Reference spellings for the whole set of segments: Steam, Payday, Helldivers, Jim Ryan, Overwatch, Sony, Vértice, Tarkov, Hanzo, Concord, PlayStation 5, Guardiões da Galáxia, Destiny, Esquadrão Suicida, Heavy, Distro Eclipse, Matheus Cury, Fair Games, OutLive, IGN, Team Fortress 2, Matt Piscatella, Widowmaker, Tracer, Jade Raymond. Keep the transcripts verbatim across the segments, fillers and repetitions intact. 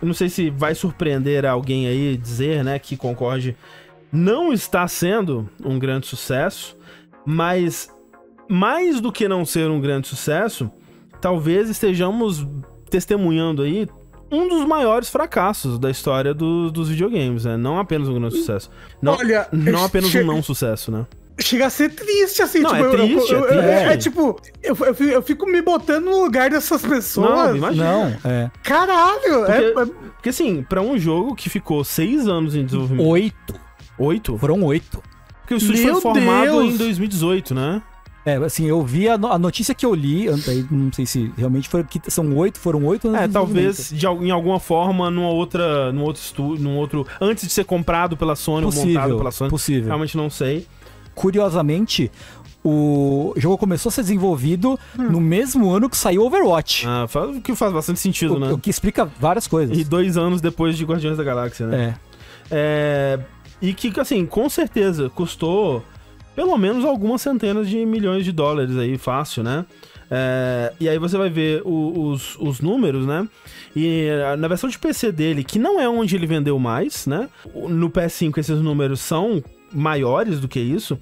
Eu não sei se vai surpreender alguém aí dizer, né, que Concord não está sendo um grande sucesso, mas mais do que não ser um grande sucesso, talvez estejamos testemunhando aí um dos maiores fracassos da história do, dos videogames, né? Não apenas um grande sucesso. Não, Olha, não apenas um não sucesso, né? Chega a ser triste, assim, não, tipo, é, eu, triste, eu, eu, é, triste. É, é tipo, eu, eu, eu fico me botando no lugar dessas pessoas. Não, imagina. Não, é. Caralho! Porque, é, porque assim, pra um jogo que ficou seis anos em desenvolvimento. Oito. Oito? Foram oito. Porque o estúdio Meu foi formado Deus. em dois mil e dezoito, né? É, assim, eu vi a, no a notícia que eu li, não sei se realmente foi que são oito, foram oito anos. É, talvez de, em alguma forma, numa outra, num outro estúdio, num outro, antes de ser comprado pela Sony possível, ou montado pela Sony. Possível. Realmente não sei. Curiosamente, o jogo começou a ser desenvolvido hum. no mesmo ano que saiu Overwatch. Ah, faz, o que faz bastante sentido, o, né? O que explica várias coisas. E dois anos depois de Guardiões da Galáxia, né? É. é e que, assim, com certeza custou pelo menos algumas centenas de milhões de dólares aí, fácil, né? É, e aí você vai ver o, os, os números, né? E na versão de P C dele, que não é onde ele vendeu mais, né? No P S cinco esses números são maiores do que isso.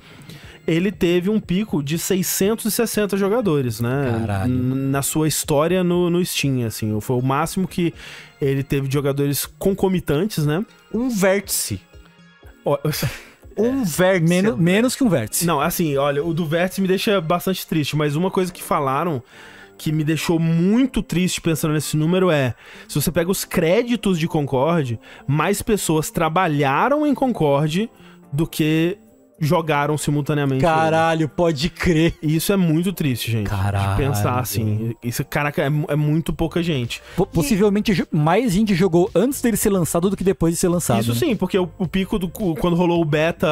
Ele teve um pico de seiscentos e sessenta jogadores, né? Caralho. Na sua história no, no Steam, assim. Foi o máximo que ele teve de jogadores concomitantes, né? Um vértice. Ó... Um vértice. Menos, menos que um vértice. Não, assim, olha, o do vértice me deixa bastante triste, mas uma coisa que falaram que me deixou muito triste pensando nesse número é, se você pega os créditos de Concord, mais pessoas trabalharam em Concord do que jogaram simultaneamente. Caralho, ele. Pode crer. Isso é muito triste, gente. Caralho. De pensar assim. Isso, caraca, é, é muito pouca gente. P possivelmente e... mais gente jogou antes dele ser lançado do que depois de ser lançado. Isso, né? Sim, porque o, o pico, do o, quando rolou o beta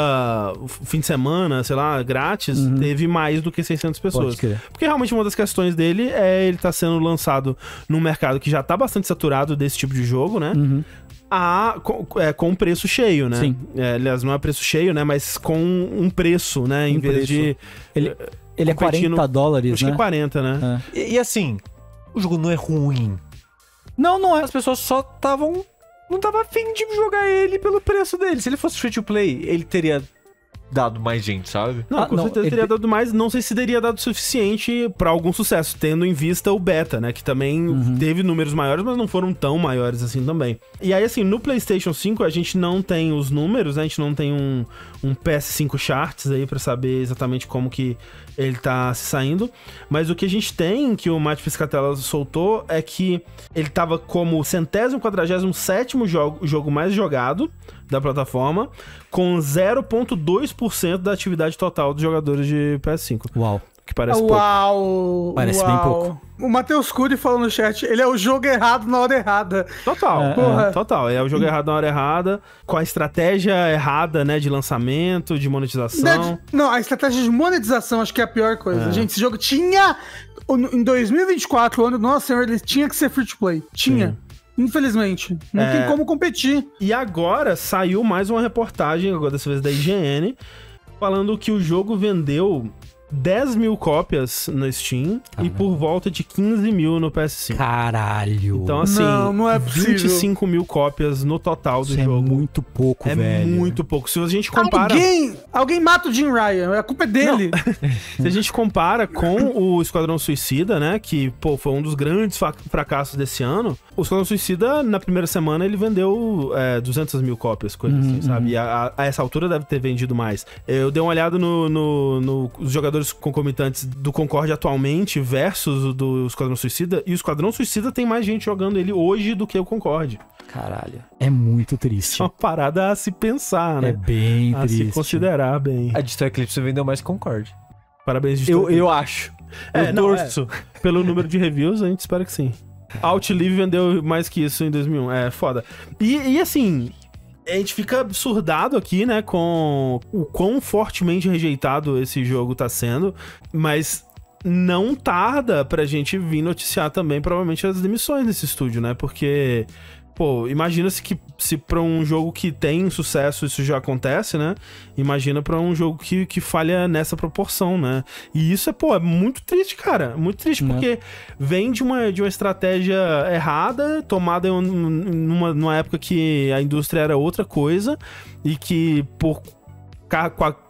o fim de semana, sei lá, grátis, uhum. teve mais do que seiscentas pessoas. Pode crer. Porque realmente uma das questões dele é ele tá sendo lançado num mercado que já tá bastante saturado desse tipo de jogo, né? Uhum. A, com, é, com preço cheio, né? Sim. É, aliás, não é preço cheio, né? Mas com um preço, né? Um em vez preço. de... Ele, ele é quarenta dólares, acho, né? Acho que quarenta, né? É. E, e assim, o jogo não é ruim. Não, não é. As pessoas só estavam... Não tava afim de jogar ele pelo preço dele. Se ele fosse free to play, ele teria dado mais gente, sabe? Não, ah, com não, certeza ele... teria dado mais. Não sei se teria dado o suficiente pra algum sucesso, tendo em vista o beta, né? Que também uhum. teve números maiores, mas não foram tão maiores assim também. E aí, assim, no PlayStation cinco a gente não tem os números, né? A gente não tem um, um P S cinco charts aí pra saber exatamente como que ele tá se saindo. Mas o que a gente tem, que o Matt Piscatella soltou, é que ele tava como centésimo, quadragésimo, sétimo jogo, jogo mais jogado da plataforma, com zero vírgula dois por cento da atividade total dos jogadores de P S cinco. Uau. Que parece pouco. Uau! Parece Uau. bem pouco. O Matheus Cury falou no chat, ele é o jogo errado na hora errada. Total, é, porra. É, total. É o jogo errado na hora errada, com a estratégia errada, né, de lançamento, de monetização. Não, a estratégia de monetização acho que é a pior coisa. É. Gente, esse jogo tinha... Em dois mil e vinte e quatro, o ano do nosso senhor, ele tinha que ser free to play. Tinha. Sim. Infelizmente, não é... tem como competir. E agora saiu mais uma reportagem, agora dessa vez da I G N, falando que o jogo vendeu dez mil cópias no Steam ah, e por volta de quinze mil no P S cinco. Caralho! Então, assim, não, não é vinte e cinco mil cópias no total do Isso jogo. É muito pouco, é velho. É muito pouco. Se a gente compara... Alguém, alguém mata o Jim Ryan, a culpa é dele. Se a gente compara com o Esquadrão Suicida, né, que pô, foi um dos grandes fracassos desse ano, o Esquadrão Suicida, na primeira semana, ele vendeu é, duzentas mil cópias, coisa assim, hum, sabe? Hum. E a, a essa altura deve ter vendido mais. Eu dei uma olhada no, no, no, nos jogadores concomitantes do Concord atualmente versus o do Esquadrão Suicida, e o Esquadrão Suicida tem mais gente jogando ele hoje do que o Concord. Caralho, é muito triste. É uma parada a se pensar, né? É bem a triste. A se considerar bem. A Distro Eclipse vendeu mais Concord. Parabéns, Distro Eclipse. Eu, eu acho. É, eu não, torço. É. Pelo número de reviews, a gente espera que sim. OutLive vendeu mais que isso em dois mil e um. É, foda. E, e assim... A gente fica absurdado aqui, né, com o quão fortemente rejeitado esse jogo tá sendo, mas não tarda pra gente vir noticiar também, provavelmente, as demissões desse estúdio, né, porque pô, imagina-se que se pra um jogo que tem sucesso isso já acontece, né? Imagina pra um jogo que, que falha nessa proporção, né? E isso é, pô, é muito triste, cara. Muito triste, não, porque vem de uma, de uma estratégia errada, tomada numa, numa época que a indústria era outra coisa e que por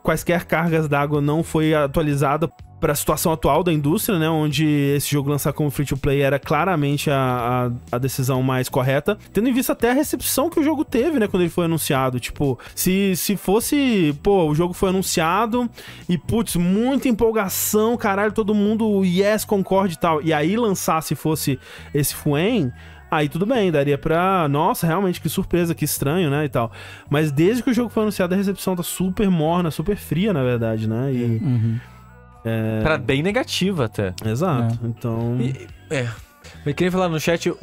quaisquer cargas d'água não foi atualizada para a situação atual da indústria, né? Onde esse jogo lançar como free-to-play era claramente a, a, a decisão mais correta, tendo em vista até a recepção que o jogo teve, né? Quando ele foi anunciado. Tipo, se, se fosse... Pô, o jogo foi anunciado e, putz, muita empolgação, caralho, todo mundo, yes, Concord e tal. E aí lançar, se fosse esse Fuen... Aí tudo bem, daria pra... Nossa, realmente, que surpresa, que estranho, né, e tal. Mas desde que o jogo foi anunciado, a recepção tá super morna, super fria, na verdade, né? E... Uhum. É... Pra bem negativa, até. Exato, é. Então... E, é. Eu queria falar no chat, eu,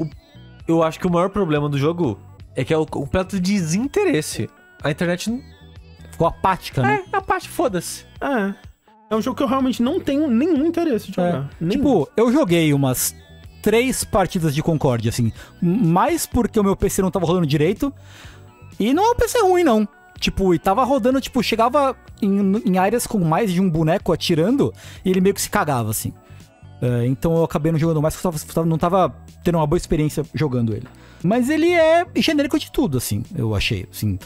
eu acho que o maior problema do jogo é que é o completo desinteresse. A internet ficou apática, né? É, apática, foda-se. É. É um jogo que eu realmente não tenho nenhum interesse de jogar. É. Tipo, eu joguei umas... três partidas de Concord, assim. Mais porque o meu P C não tava rodando direito. E não é um P C ruim, não. Tipo, e tava rodando, tipo, chegava em, em áreas com mais de um boneco atirando e ele meio que se cagava, assim. É, então eu acabei não jogando mais porque eu tava, não tava tendo uma boa experiência jogando ele. Mas ele é genérico de tudo, assim, eu achei, assim...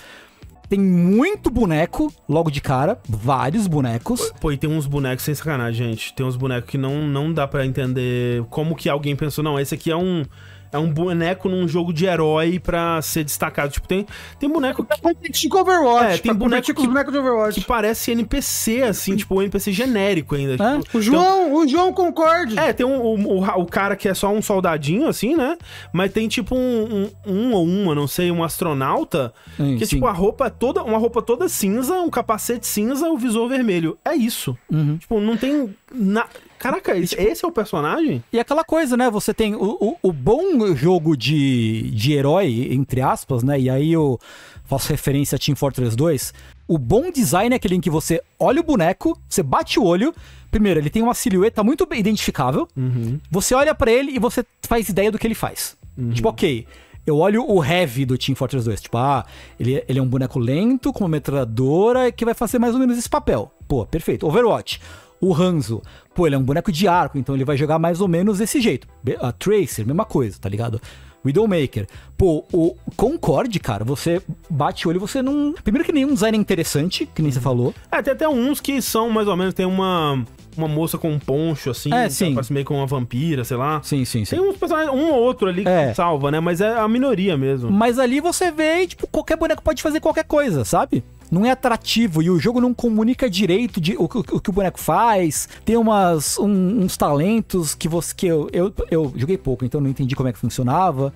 Tem muito boneco, logo de cara. Vários bonecos. Pô, e tem uns bonecos sem sacanagem, gente. Tem uns bonecos que não, não dá pra entender como que alguém pensou. Não, esse aqui é um, é um boneco num jogo de herói pra ser destacado. Tipo, tem, tem boneco que... competir com Overwatch. É, tem boneco que, com os bonecos de Overwatch. Que parece N P C, assim. Tipo, um N P C genérico ainda. É? Tipo, o João, então... o João Concord. É, tem um, o, o, o cara que é só um soldadinho, assim, né? Mas tem, tipo, um, um, um ou uma, não sei, um astronauta. Sim, que, sim. Tipo, a roupa toda... Uma roupa toda cinza, um capacete cinza, um visor vermelho. É isso. Uhum. Tipo, não tem... Na... Caraca, esse, esse é o personagem? E aquela coisa, né? Você tem o, o, o bom jogo de, de herói, entre aspas, né? E aí eu faço referência a Team Fortress dois. O bom design é aquele em que você olha o boneco, você bate o olho. Primeiro, ele tem uma silhueta muito bem identificável. Uhum. Você olha pra ele e você faz ideia do que ele faz. Uhum. Tipo, ok, eu olho o Heavy do Team Fortress dois. Tipo, ah, ele, ele é um boneco lento, com uma metralhadora, que vai fazer mais ou menos esse papel. Pô, perfeito. Overwatch. O Hanzo, pô, ele é um boneco de arco, então ele vai jogar mais ou menos desse jeito. A Tracer, mesma coisa, tá ligado? Widowmaker. Pô, o Concord, cara, você bate o olho, você não... Primeiro que nenhum design é interessante, que nem você falou. É, tem até uns que são mais ou menos, tem uma... uma moça com um poncho, assim, é, sim. Parece meio com uma vampira, sei lá. Sim, sim, sim. Tem uns personagens, um ou outro ali que é. Salva, né? Mas é a minoria mesmo. Mas ali você vê, tipo, qualquer boneco pode fazer qualquer coisa, sabe? Não é atrativo e o jogo não comunica direito de, o, o, o que o boneco faz. Tem umas, um, uns talentos que você... Que eu, eu, eu joguei pouco, então não entendi como é que funcionava.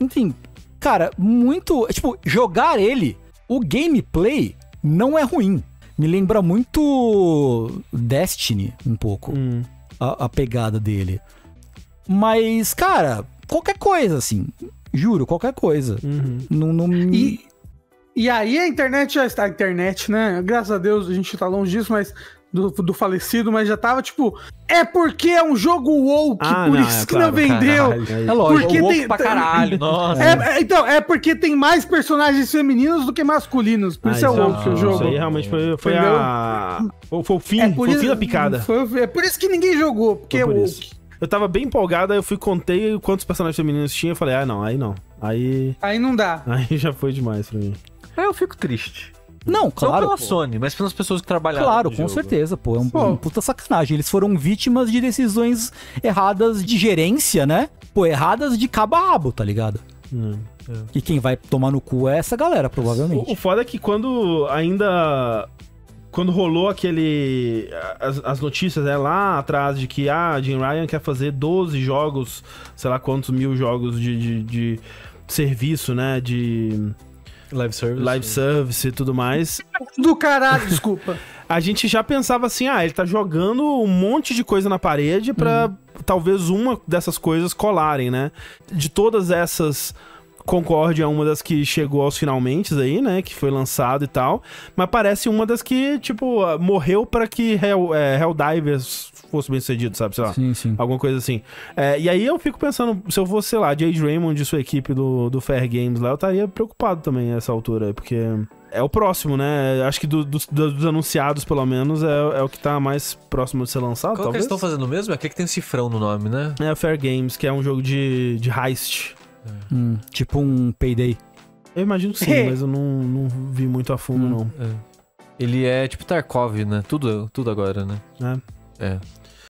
Enfim, cara, muito... Tipo, jogar ele, o gameplay não é ruim. Me lembra muito Destiny, um pouco, hum. a, a pegada dele. Mas, cara, qualquer coisa, assim. Juro, qualquer coisa. Uhum. Não, não... E, e aí a internet já está... A internet, né? Graças a Deus a gente tá longe disso, mas... Do, do falecido, mas já tava, tipo... É porque é um jogo woke, ah, por não, isso é, que claro, não vendeu. Caralho, é lógico, porque tem, pra caralho, nossa. É, é, então, é porque tem mais personagens femininos do que masculinos. Por ah, isso é woke o jogo. Isso aí realmente foi, foi a... Foi o fim, é foi isso, o fim da picada. Foi, é por isso que ninguém jogou, porque por é woke. Isso. Eu tava bem empolgado, aí eu fui contei quantos personagens femininos tinha, eu falei, ah, não, aí não. Aí... Aí não dá. Aí já foi demais pra mim. Aí eu fico triste. Não, claro. Não pela pô. Sony, mas pelas pessoas que trabalharam. Claro, com jogo. Certeza, pô. É um, uma puta sacanagem. Eles foram vítimas de decisões erradas de gerência, né? Pô, erradas de cabo a rabo, tá ligado? Hum, é. E quem vai tomar no cu é essa galera, provavelmente. O, o foda é que quando ainda... Quando rolou aquele... As, as notícias, né, lá atrás de que ah, Jim Ryan quer fazer doze jogos, sei lá quantos mil jogos de, de, de serviço, né? De... Live service. Live service e tudo mais. Do caralho, desculpa. A gente já pensava assim, ah, ele tá jogando um monte de coisa na parede pra uhum. talvez uma dessas coisas colarem, né? De todas essas Concord é uma das que chegou aos finalmente aí, né, que foi lançado e tal, mas parece uma das que, tipo, morreu pra que Hell, é, Helldivers fosse bem sucedido, sabe, sei lá, sim, sim. alguma coisa assim. É, e aí eu fico pensando, se eu fosse, sei lá, Jade Raymond e sua equipe do, do Fair Games lá, eu estaria preocupado também a essa altura, porque... é o próximo, né? Acho que do, do, do, dos anunciados, pelo menos, é, é o que tá mais próximo de ser lançado, Qual talvez. Qual que eles estão fazendo mesmo? É aquele que tem um cifrão no nome, né? É Fair Games, que é um jogo de, de heist. É. Hum, tipo um Payday. Eu imagino que sim, mas eu não, não vi muito a fundo, hum, não. É. Ele é tipo Tarkov, né? Tudo, tudo agora, né? É. É.